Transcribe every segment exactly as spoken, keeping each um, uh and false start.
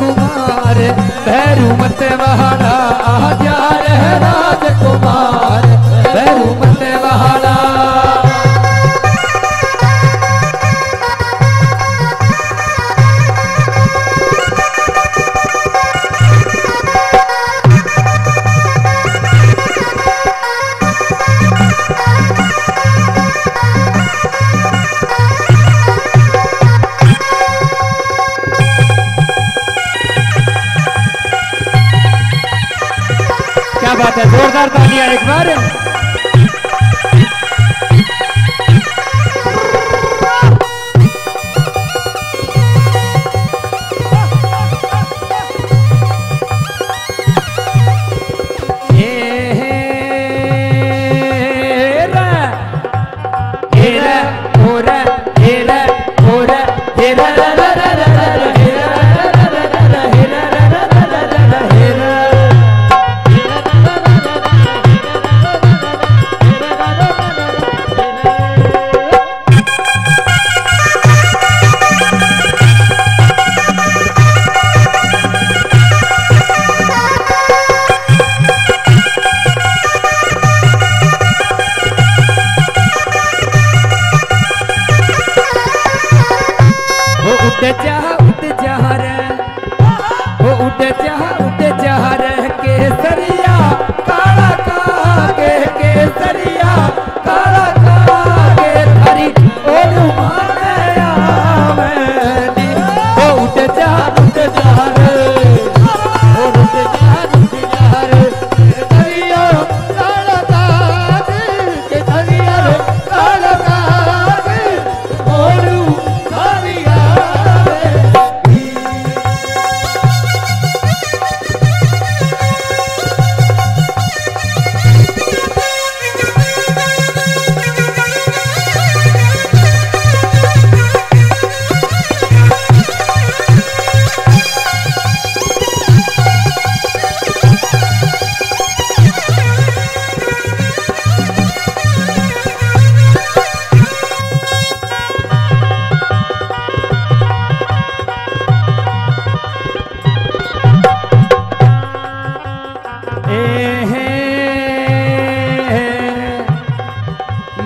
राजकुमार भैरू मतवाड़ा आजा रह राजकुमार भैरू मतवाड़ा। बात है, जोरदार तालियां एक बार।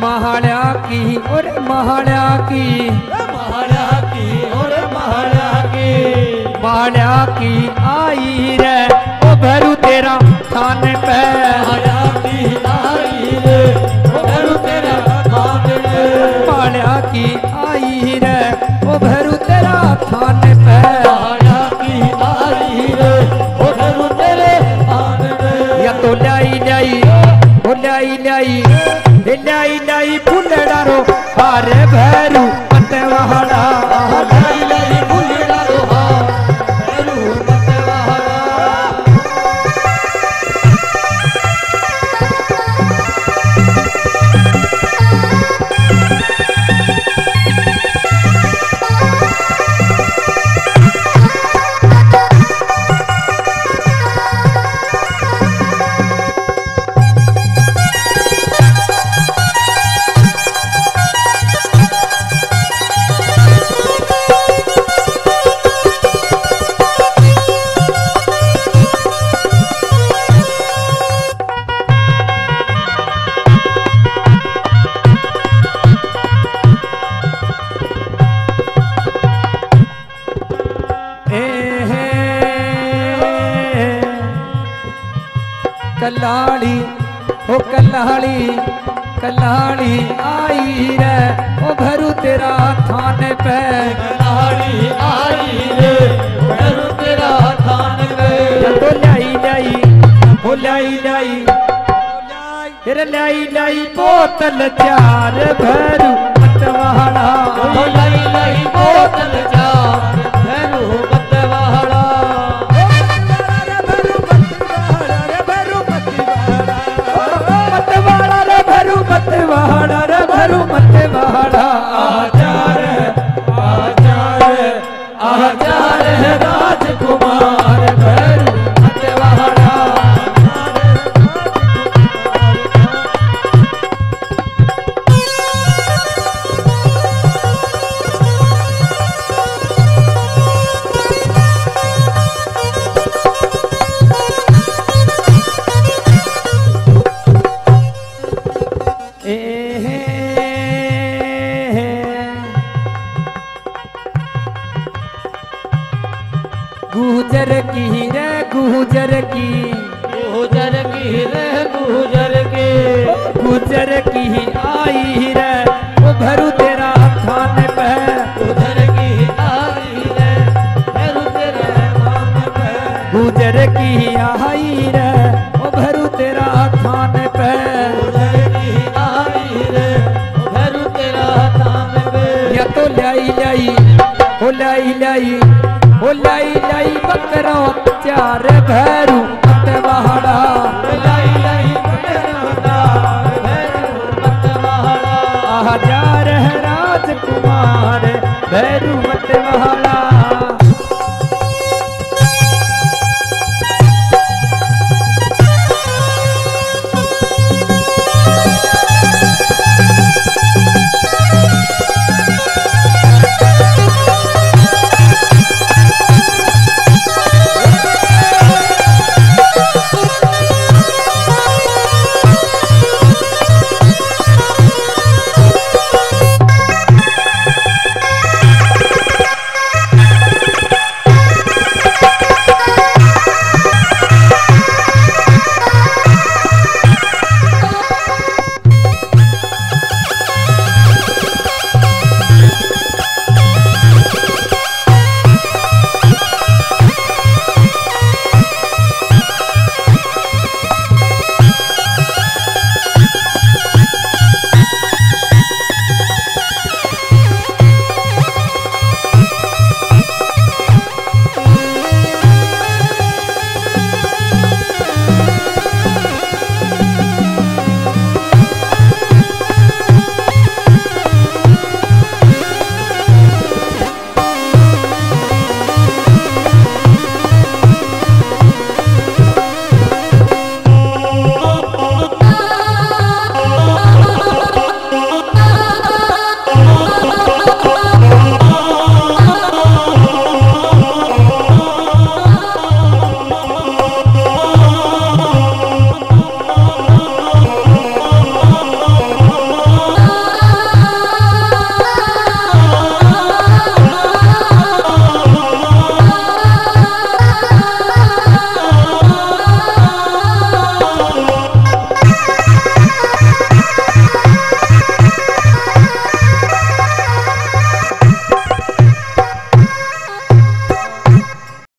महाड़ा की और महाड़ा की महाड़ा की और महाड़ा की महाड़ा की आई रे ओ भैरू तेरा थान पे महाड़ा की आई रे ओ भैरू तेरा थान पे महाड़ा की आई रे ओ भैरू तेरा थान पे महाड़ा की आई रे ओ भैरू तेरे थान पे। या तो लाई लाई ओ लाई लाई लाई लाई फुलड़ा रो हार भैरू मतवाड़ा लाई लाई फुलड़ा रो हार भैरू कलाड़ी ओ कलाड़ी कलाड़ी आई रे ओ भरू तेरा थान पे कलाड़ी आई रे भरू तेरा थान पे। तो लाई लाई ओ लाई लाई तेरे लाई लाई बोतल चार भरू मतवाड़ा ओ लाई लाई बोतल चार भरू मतवाड़ा। गुजर की रे गुजर की गुजर की रे गुजर के गुजर की आई रे वो भरू तेरा थान पे गुजर की आई रे भरू तेरा थान पे गुजर की आई रे वो भरू तेरा थान पे गुजर की आई रे वो भरू तेरा थान पे या तो लाई लाई ओ लाई लाई ओ लाई लाई बकरा चार घर।